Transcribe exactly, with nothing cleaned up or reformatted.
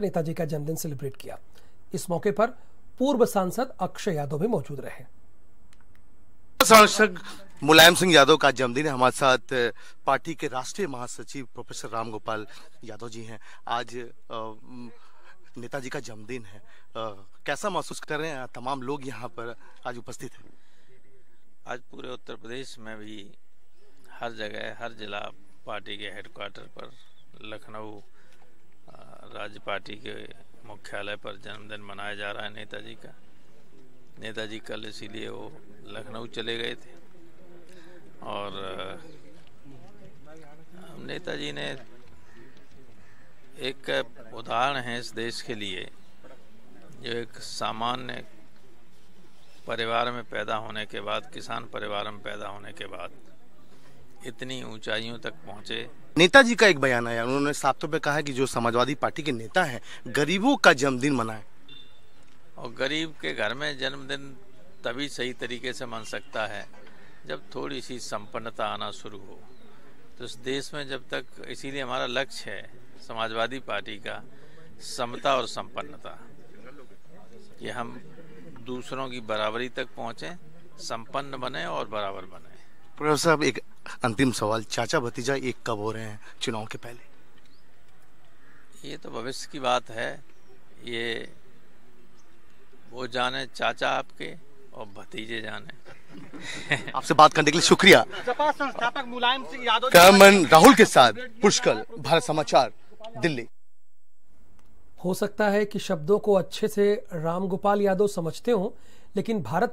नेताजी का जन्मदिन सेलिब्रेट किया। इस मौके पर पूर्व सांसद अक्षय यादव भी मौजूद रहे। सांसद मुलायम सिंह यादव का जन्मदिन है। हमारे साथ पार्टी के राष्ट्रीय महासचिव प्रोफेसर रामगोपाल यादव जी हैं। आज नेताजी का जन्मदिन है, कैसा महसूस कर रहे हैं? तमाम लोग यहाँ पर आज उपस्थित हैं। आज पूरे उत्तर प्रदेश में भी हर जगह, हर जिला पार्टी के हेडक्वार्टर पर, लखनऊ राज्य पार्टी के मुख्यालय पर जन्मदिन मनाया जा रहा है नेताजी का। नेताजी कल इसीलिए वो लखनऊ चले गए थे और नेताजी ने एक उदाहरण है इस देश के लिए, जो एक सामान्य परिवार में पैदा होने के बाद, किसान परिवार में पैदा होने के बाद इतनी ऊंचाइयों तक पहुंचे। नेताजी का एक बयान आया, उन्होंने साफ तौर पर कहा कि जो समाजवादी पार्टी के नेता हैं गरीबों का जन्मदिन मनाएं, और गरीब के घर में जन्मदिन तभी सही तरीके से मन सकता है जब थोड़ी सी संपन्नता आना शुरू हो। तो इस देश में जब तक, इसीलिए हमारा लक्ष्य है समाजवादी पार्टी का समता और संपन्नता, कि हम दूसरों की बराबरी तक पहुँचें, संपन्न बने और बराबर बने। प्रोफेसर साहब, एक अंतिम सवाल, चाचा भतीजा एक कब हो रहे हैं चुनाव के पहले? ये तो भविष्य की बात है, ये वो जाने, चाचा आपके और भतीजे जाने। आपसे बात करने के लिए शुक्रिया। सपा संस्थापक मुलायम सिंह यादव कैमरमैन राहुल के साथ पुष्कल, भारत समाचार, दिल्ली। हो सकता है कि शब्दों को अच्छे से रामगोपाल यादव समझते हों, लेकिन भारत